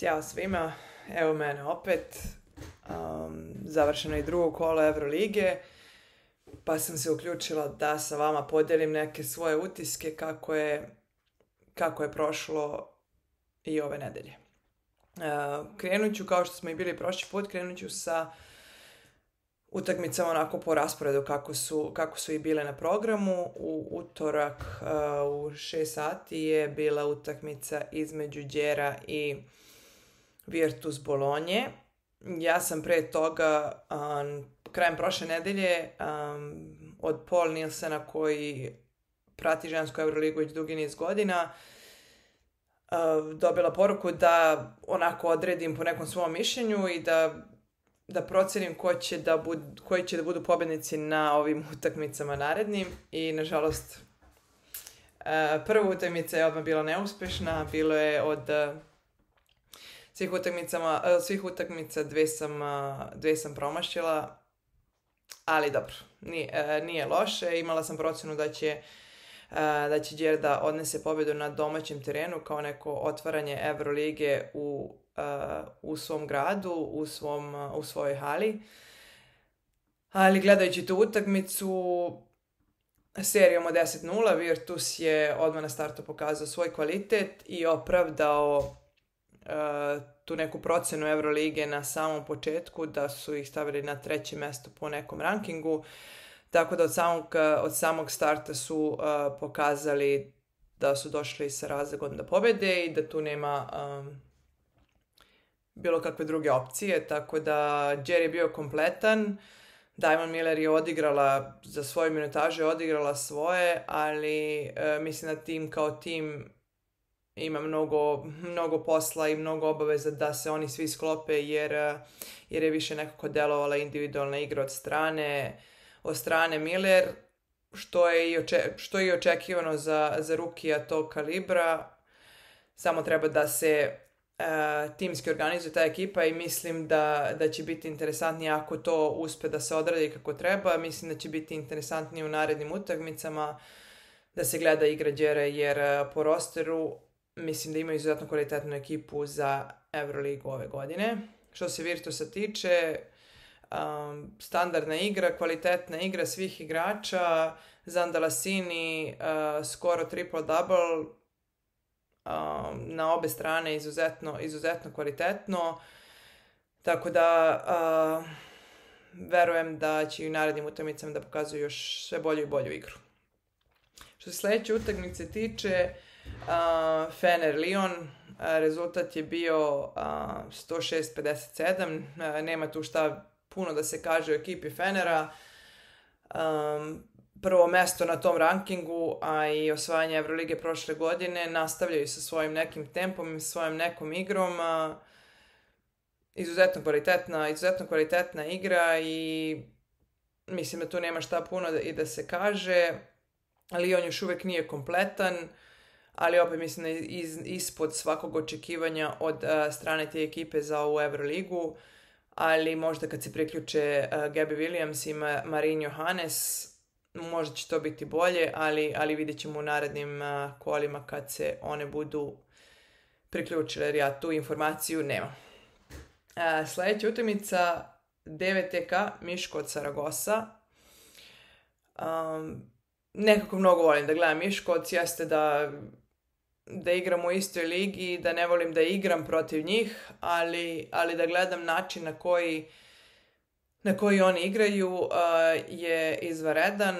Ćao svima, evo mene opet, završeno je drugo kolo Evrolige, pa sam se uključila da sa vama podelim neke svoje utiske kako je prošlo i ove nedelje. Krenut ću, kao što smo i bili prošli put, krenut ću sa utakmicama onako po rasporedu kako su i bile na programu. U utorak u 6 sati je bila utakmica između Đera i Virtus Bologna. Ja sam pre toga, krajem prošle nedelje, od Paul Nilsena, koji prati žensku Euroligu već dugi niz godina, dobila poruku da onako odredim po nekom svom mišljenju i da procenim koji će da budu pobednici na ovim utakmicama narednim. I nažalost, prva utakmica je odmah bila neuspešna. Bilo je od svih utakmica dve sam promašila, ali dobro, nije loše. Imala sam procenu da će Đera da odnese pobedu na domaćem terenu kao neko otvaranje Evrolige u svom gradu, u svojoj hali. Ali gledajući tu utakmicu serijom od 10-0, Virtus je odmah na startu pokazao svoj kvalitet i opravdao tu neku procenu Evrolige na samom početku, da su ih stavili na treće mesto po nekom rankingu. Tako da od samog starta su pokazali da su došli sa razlogom da pobede i da tu nema bilo kakve druge opcije. Tako da Đera je bio kompletan. Diamond Miller je odigrala za svoje minutaže, ali mislim da tim kao tim ima mnogo posla i mnogo obaveza da se oni svi sklope, jer je više nekako delovala individualna igra od strane Miller, što je očekivano za rukija tog kalibra. Samo treba da se timski organizuje ta ekipa i mislim da će biti interesantnije ako to uspe da se odradi kako treba. Mislim da će biti interesantnije u narednim utakmicama da se gleda igra Đere, jer po rosteru mislim da imaju izuzetno kvalitetnu ekipu za Euroligu ove godine. Što se Virtusa tiče, standardna igra, kvalitetna igra svih igrača, Zandalasini skoro triple-double, na obe strane izuzetno kvalitetno. Tako da verujem da će u narednim utakmicama da pokazuju još sve bolju i bolju igru. Što se sljedeće utakmice tiče, Fener Lyon, rezultat je bio 106-57, nema tu šta puno da se kaže o ekipi Fenera. Prvo mesto na tom rankingu, a i osvajanje Evrolige prošle godine, nastavljaju sa svojim nekim tempom i svojim nekom igrom. Izuzetno kvalitetna igra i mislim da tu nema šta puno da se kaže. Lyon još uvijek nije kompletan, ali opet mislim da ispod svakog očekivanja od strane te ekipe za ovu Evroligu. Ali možda kad se priključe Gabby Williams i Marine Johannes, možda će to biti bolje, ali vidjet ćemo u narednim kolima kad se one budu priključile, jer ja tu informaciju nemam. Sljedeća utakmica, DVTK, Miskolc od Zaragoza. Nekako mnogo volim da gledam Miskolc, jeste da igram u istoj ligi, da ne volim da igram protiv njih, ali da gledam način na koji oni igraju je izvanredan.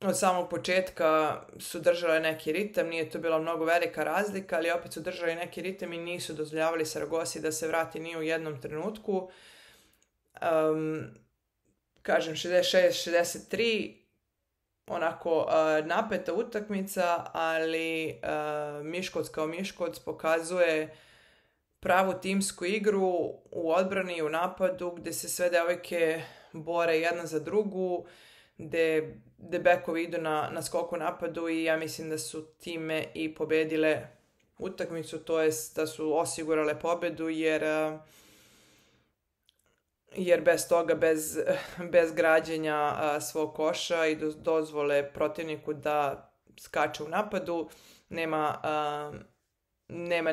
Od samog početka su držale neki ritam, nije to bila mnogo velika razlika, ali opet su držali neki ritam i nisu dozvoljavali Zaragozi da se vrati ni u jednom trenutku. Kažem, 66-63, onako napeta utakmica, ali Miskolc kao Miskolc pokazuje pravu timsku igru u odbrani i u napadu, gdje se sve devojke bore jedna za drugu, gdje bekovi idu na skoku napadu i ja mislim da su time i pobedile utakmicu, to jest da su osigurale pobedu, jer bez toga, bez građenja svog koša i dozvole protivniku da skače u napadu, nema nema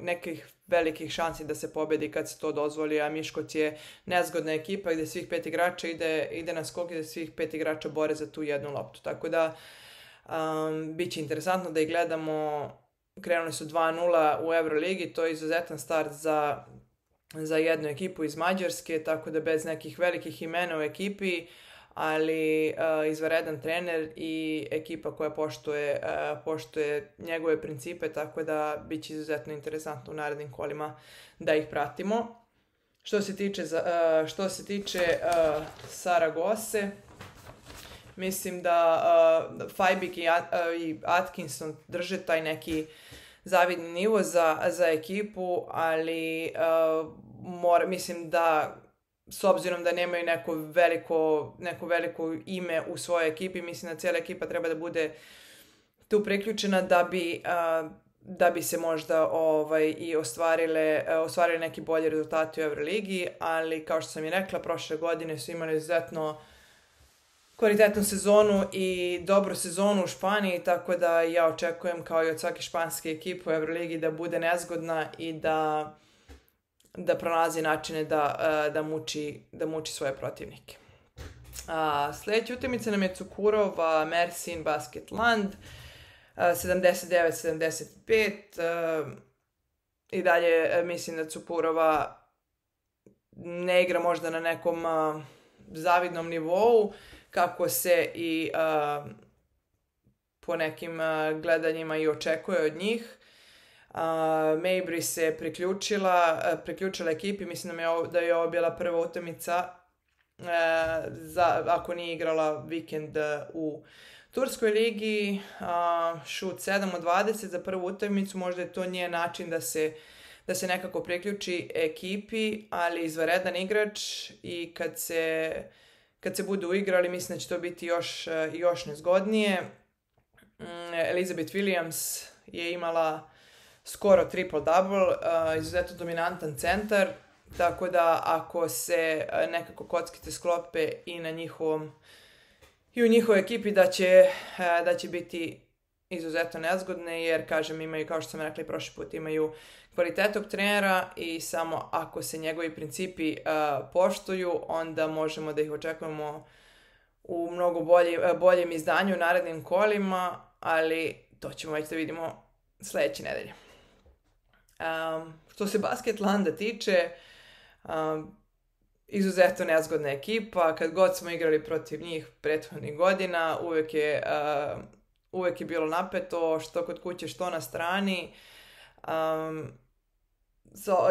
nekih velikih šansi da se pobedi kad se to dozvoli, a Miskolc je nezgodna ekipa gdje svih pet igrača ide na skok i gdje svih pet igrača bore za tu jednu loptu. Tako da bit će interesantno da ih gledamo. Krenuli su 2-0 u Euroligi, to je izuzetan start za jednu ekipu iz Mađarske, tako da bez nekih velikih imena u ekipi, ali izvanredan trener i ekipa koja poštuje njegove principe, tako da bit će izuzetno interesantno u narednim kolima da ih pratimo. Što se tiče Zaragoze, mislim da Fajbig i Atkinson drže taj neki zavidni nivo za ekipu, ali mislim da s obzirom da nemaju neko veliko ime u svojoj ekipi, mislim da cijela ekipa treba da bude tu priključena da bi se možda i ostvarile neki bolji rezultati u Euroligi, ali kao što sam i rekla, prošle godine su imali izuzetno kvalitetnu sezonu i dobru sezonu u Španiji, tako da ja očekujem kao i od svake španske ekipe u Euroligi da bude nezgodna i da pronalazi načine da muči svoje protivnike. Sljedeća utakmica nam je Cukurova Mersin Basketland 79-75. I dalje mislim da Cukurova ne igra možda na nekom zavidnom nivou, kako se i po nekim gledanjima i očekuje od njih. Mabry se priključila ekipi, mislim da je ovo bila prva utakmica ako nije igrala vikend u Turskoj ligi. Šut 7 od 20 za prvu utakmicu, možda je to njen način da se nekako priključi ekipi, ali izvanredan igrač i kad se budu igrali, mislim da će to biti još nezgodnije. Elizabeth Williams je imala skoro triple-double, izuzetno dominantan centar, tako da ako se nekako kockice sklope i u njihovoj ekipi da će biti izuzetno nezgodne, jer kažem imaju, kao što sam rekla i prošli put, imaju kvalitetnog trenera i samo ako se njegovi principi poštuju, onda možemo da ih očekujemo u mnogo boljem izdanju u narednim kolima, ali to ćemo već da vidimo sljedeće nedelje. Što se Basketlanda tiče, izuzetno nezgodna ekipa, kad god smo igrali protiv njih prethodnih godina, uvijek je bilo napeto, što kod kuće, što na strani.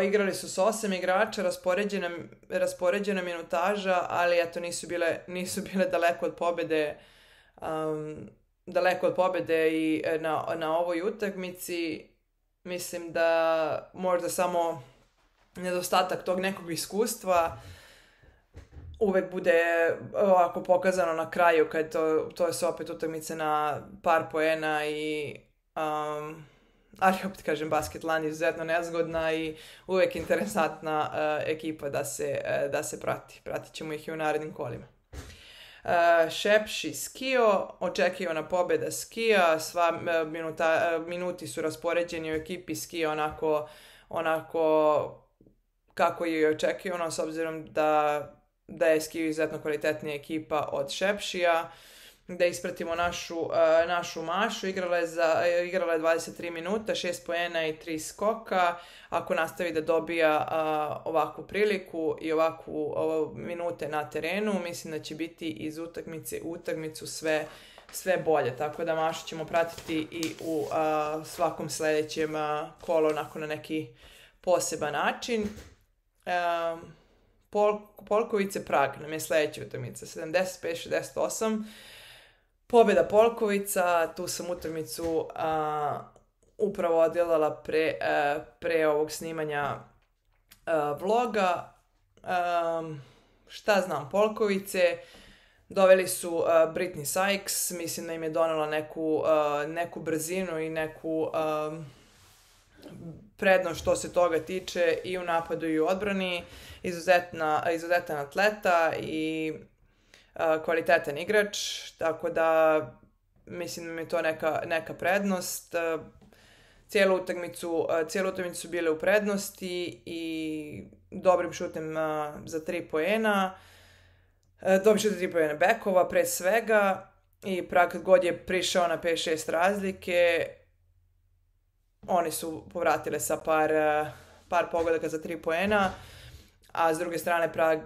Igrali su s 8 igrača, raspoređena minutaža, ali eto, nisu bile daleko od pobjede, i na ovoj utakmici. Mislim da možda samo nedostatak tog nekog iskustva uvek bude ovako pokazano na kraju, kad to je se opet utakmice na par poena i ali opet kažem, Basketland je izuzetno nezgodna i uvek interesantna ekipa da se prati. Pratit ćemo ih i u narednim kolima. Sepsi Schio, očekivana pobjeda Schia, sva minuti su raspoređeni u ekipi Schia onako kako je očekivano, s obzirom da je Schio izuzetno kvalitetnija ekipa od Sepsija. Da ispratimo našu Mašu, igrala je 23 minuta, 6 poena i 3 skoka. Ako nastavi da dobija ovakvu priliku i ovakvu minute na terenu, mislim da će biti iz utakmice u utakmicu sve bolje. Tako da Mašu ćemo pratiti i u svakom sljedećem kolu onako na neki poseban način. Polkowice Pragnem je sljedeća utakmica 75-68. Pobjeda Polkowica, tu sam utakmicu upravo odjelala pre ovog snimanja vloga. Šta znam, Polkowice doveli su Britney Sykes, mislim da im je donala neku brzinu i neku prednost što se toga tiče i u napadu i u odbrani. Izuzetan atleta i kvalitetan igrač, tako da mislim da mi je to neka prednost. Cijelu utakmicu su bile u prednosti i dobrim šutem za 3 poena. Dobri šut za 3 poena Bekova pred svega i Prag kad god je prišao na 5-6 razlike, oni su povratile sa par pogodaka za 3 poena. A s druge strane Prag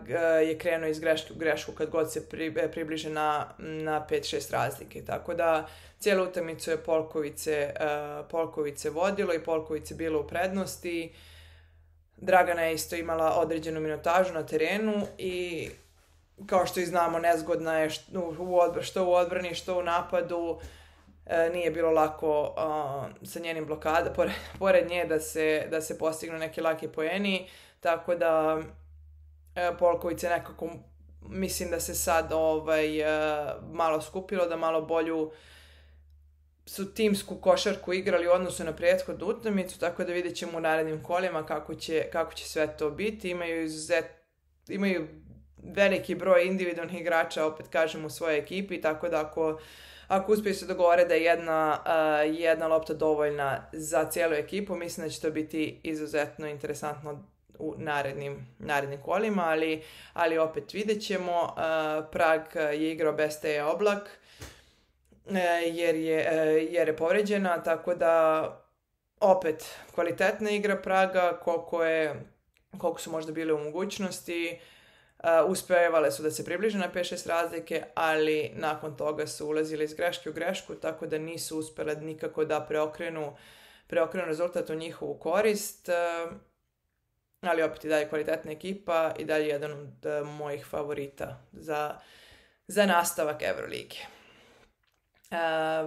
je krenuo iz greške u grešku kad god se približe na 5-6 razlike. Tako da cijelu utakmicu je Polkowice vodilo i Polkowice bilo u prednosti. Dragana je isto imala određenu minutažu na terenu i kao što i znamo nezgodna je što u odbrani što u napadu. Nije bilo lako sa njenim blokada pored nje da se postignu neki laki poeni. Tako da Polkowice nekako, mislim da se sad malo skupilo, da malo bolju su timsku košarku igrali u odnosu na prethodnu utakmicu, tako da vidjet ćemo u narednim kolima kako će sve to biti. Imaju veliki broj individualnih igrača, opet kažem, u svojoj ekipi, tako da ako uspiju se dogovore da je jedna lopta dovoljna za cijelu ekipu, mislim da će to biti izuzetno interesantno u narednim kolima, ali opet vidjet ćemo. Prag je igrao bez Teje Oblak jer je povređena, tako da opet kvalitetna igra Praga, koliko su možda bile u mogućnosti. Uspevale su da se približe na 5-6 razlike, ali nakon toga su ulazile iz greške u grešku, tako da nisu uspjele nikako da preokrenu rezultat u njihovu korist. Ali opet i dalje kvalitetna ekipa i dalje jedan od mojih favorita za nastavak Evrolige.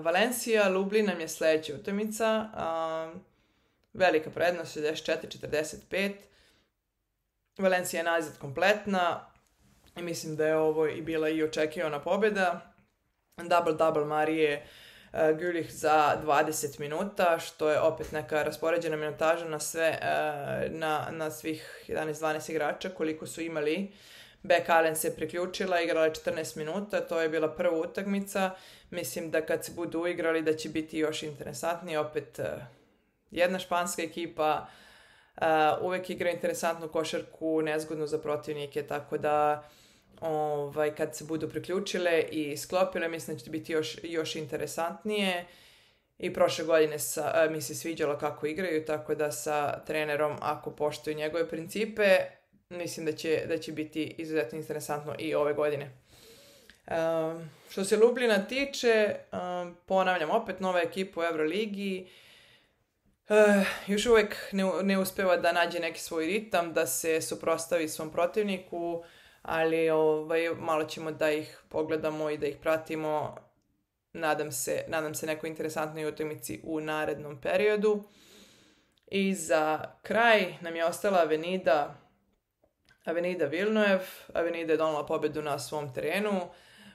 Valencija, Lublin nam je sljedeća utakmica. Velika prednost 64-45. Valencija je nazad kompletna i mislim da je ovo i bila i očekivana pobjeda. Double-double Marije Gullich za 20 minuta, što je opet neka raspoređena minutaža na svih 11-12 igrača koliko su imali. Beck Allen se priključila, igrala je 14 minuta, to je bila prva utakmica. Mislim da kad se budu uigrali da će biti još interesantniji. Opet jedna španska ekipa, uvijek igra interesantnu košarku, nezgodnu za protivnike, tako da kad se budu priključile i sklopile, mislim da će biti još interesantnije. I prošle godine mi se sviđalo kako igraju, tako da sa trenerom, ako poštuju njegove principe, mislim da će biti izuzetno interesantno i ove godine. Što se Ljubljana tiče, ponavljam opet, nova ekipa u Euroligi. Još uvijek ne uspeva da nađe neki svoj ritam, da se suprotstavi svom protivniku, ali malo ćemo da ih pogledamo i da ih pratimo. Nadam se nekoj interesantnoj utakmici u narednom periodu. I za kraj nam je ostala Avenida Villeneuve. Avenida je donijela pobjedu na svom terenu.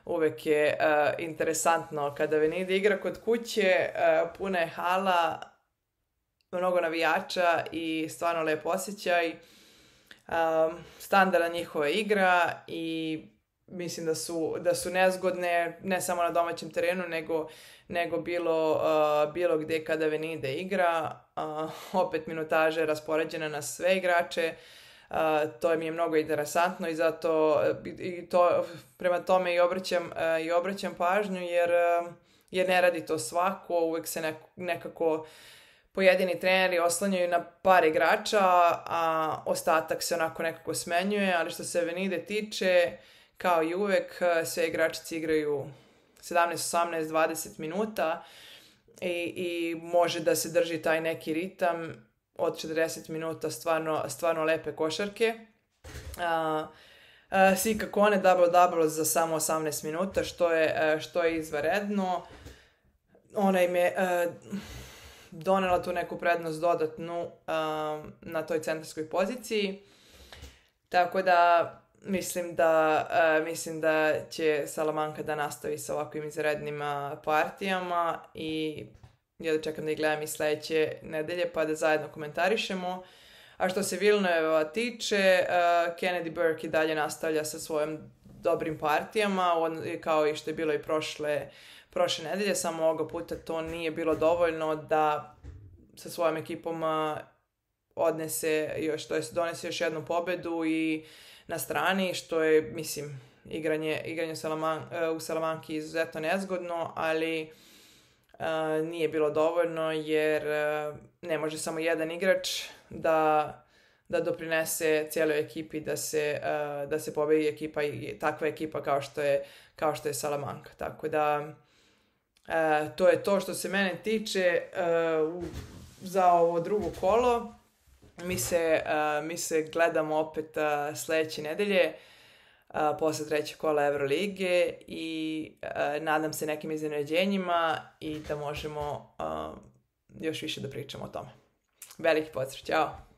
Uvijek je interesantno kada Avenida igra kod kuće, puna je hala, mnogo navijača i stvarno lep osjećaj. Standardna njihova igra i mislim da su nezgodne ne samo na domaćem terenu nego bilo gdje kada Avenida igra. Opet minutaže raspoređena na sve igrače. To mi je mnogo interesantno i zato prema tome i obraćam pažnju jer ne radi to svako. Uvijek se nekako pojedini treneri oslanjaju na par igrača, a ostatak se onako nekako smenjuje, ali što se Avenide tiče, kao i uvek, sve igračice igraju 17, 18, 20 minuta i može da se drži taj neki ritam od 40 minuta stvarno lepe košarke. Sika Kone double-double za samo 18 minuta, što je izvanredno. Ona im je donela tu neku prednost dodatnu na toj centarskoj poziciji. Tako da mislim da će Salamanca da nastavi sa ovakvim izrednim partijama i ja da čekam da ih gledam i sljedeće nedelje pa da zajedno komentarišemo. A što se Villeneuve tiče, Kennedy Burke i dalje nastavlja sa svojim dobrim partijama, kao i što je bilo i prošle nedelje, samo ovoga puta to nije bilo dovoljno da sa svojim ekipama odnese još, to jest donese još jednu pobedu i na strani, što je, mislim, igranje u Salamanki izuzetno nezgodno, ali nije bilo dovoljno jer ne može samo jedan igrač da doprinese cijeloj ekipi da se pobedi ekipa i takva ekipa kao što je Salamanca. Tako da to je to što se mene tiče za ovo drugo kolo. Mi se gledamo opet sljedeće nedelje posle trećeg kola Evrolige i nadam se nekim iznenađenjima i da možemo još više da pričamo o tome. Veliki pozdrav, ćao!